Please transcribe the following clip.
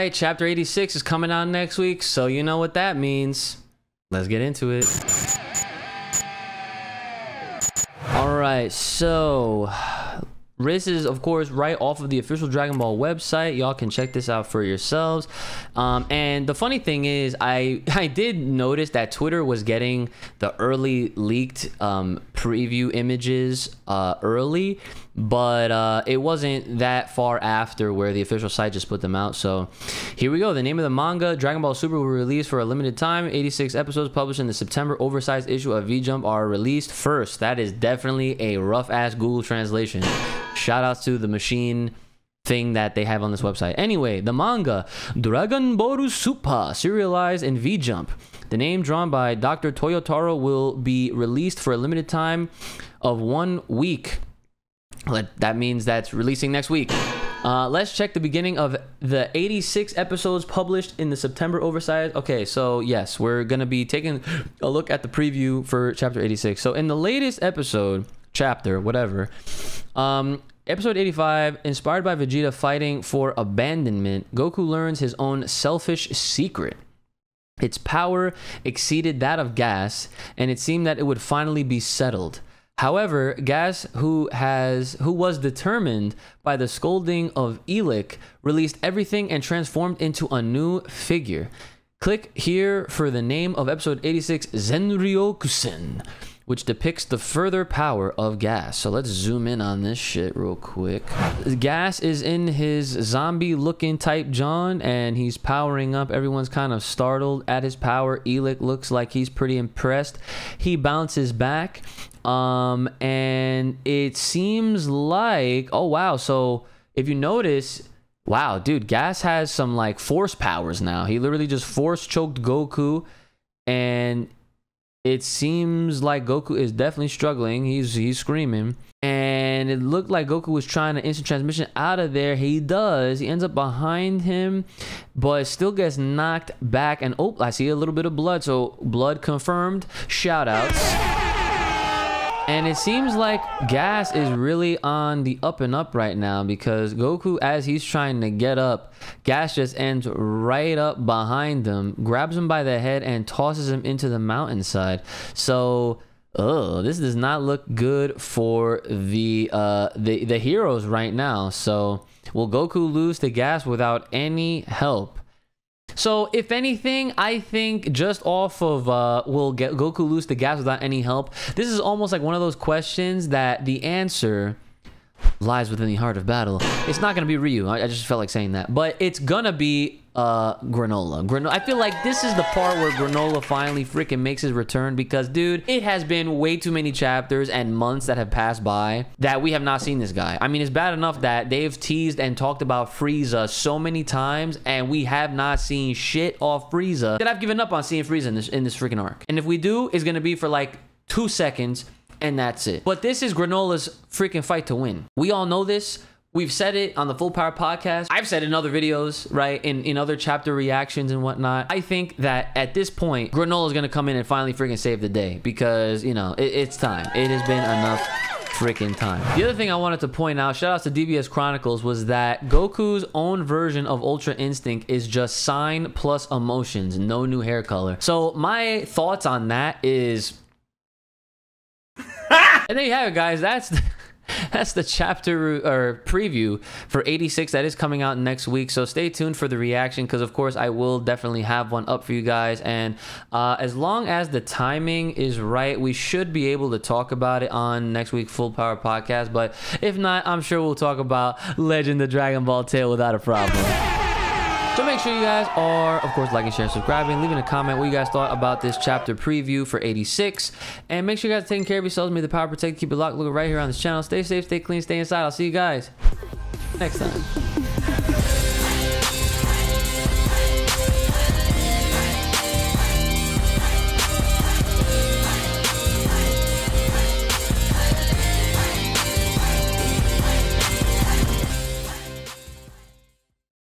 right, chapter 86 is coming out next week, so you know what that means. Let's get into it. All right, so this is, of course, right off of the official Dragon Ball website. Y'all can check this out for yourselves. And the funny thing is, I did notice that Twitter was getting the early leaked preview images early, but it wasn't that far after where the official site just put them out. So here we go. The name of the manga, Dragon Ball Super, will release for a limited time. 86 episodes published in the September oversized issue of V-Jump are released first. That is definitely a rough-ass Google translation. Shout out to the machine thing that they have on this website. Anyway, the manga, Dragon Ball Super, serialized in V-Jump. The name drawn by Dr. Toyotaro will be released for a limited time of 1 week. That means that's releasing next week. Let's check the beginning of the 86 episodes published in the September oversized. Okay, so yes, we're going to be taking a look at the preview for chapter 86. So in the latest episode, chapter, whatever, episode 85, inspired by Vegeta fighting for abandonment, Goku learns his own selfish secret. Its power exceeded that of Gas, and it seemed that it would finally be settled. However, Gas, who was determined by the scolding of Elik, released everything and transformed into a new figure. Click here for the name of episode 86, Zenryokusen, which depicts the further power of Gas. So let's zoom in on this shit real quick. Gas is in his zombie-looking type John, and he's powering up. Everyone's kind of startled at his power. Elik looks like he's pretty impressed. He bounces back. And it seems like, oh wow, so if you notice, wow dude, Gas has some like force powers now. He literally just force choked Goku, and it seems like Goku is definitely struggling. He's screaming, and it looked like Goku was trying to instant transmission out of there. He ends up behind him, but still gets knocked back. And oh, I see a little bit of blood, so blood confirmed, shout outs. And it seems like Gas is really on the up and up right now, because Goku, as he's trying to get up, Gas just ends right up behind him, grabs him by the head, and tosses him into the mountainside. So, this does not look good for the heroes right now. So, will Goku lose to Gas without any help? So, if anything, I think just off of will Goku lose to Gas without any help, this is almost like one of those questions that the answer lies within the heart of battle. It's not going to be Ryu. I just felt like saying that. But it's going to be Granolah. I feel like this is the part where Granolah finally freaking makes his return, because, dude, it has been way too many chapters and months that have passed by that we have not seen this guy. I mean, it's bad enough that they've teased and talked about Frieza so many times, and we have not seen shit off Frieza, that I've given up on seeing Frieza in this freaking arc. And if we do, it's going to be for like 2 seconds, and that's it. But this is Granolah's freaking fight to win. We all know this. We've said it on the Full Power Podcast. I've said it in other videos, right? In other chapter reactions and whatnot. I think that at this point, Granolah is going to come in and finally freaking save the day, because, you know, it's time. It has been enough freaking time. The other thing I wanted to point out, shout out to DBS Chronicles, was that Goku's own version of Ultra Instinct is just sign plus emotions, no new hair color. So my thoughts on that is... And there you have it, guys. That's the chapter or preview for 86 that is coming out next week. So stay tuned for the reaction, because of course I will definitely have one up for you guys. And as long as the timing is right, we should be able to talk about it on next week's Full Power Podcast. But if not, I'm sure we'll talk about Legend of Dragon Ball Tale without a problem. So make sure you guys are, of course, liking, sharing, subscribing, leaving a comment what you guys thought about this chapter preview for 86. And make sure you guys are taking care of yourselves. May the power protect. Keep it locked. Look right here on this channel. Stay safe, stay clean, stay inside. I'll see you guys next time.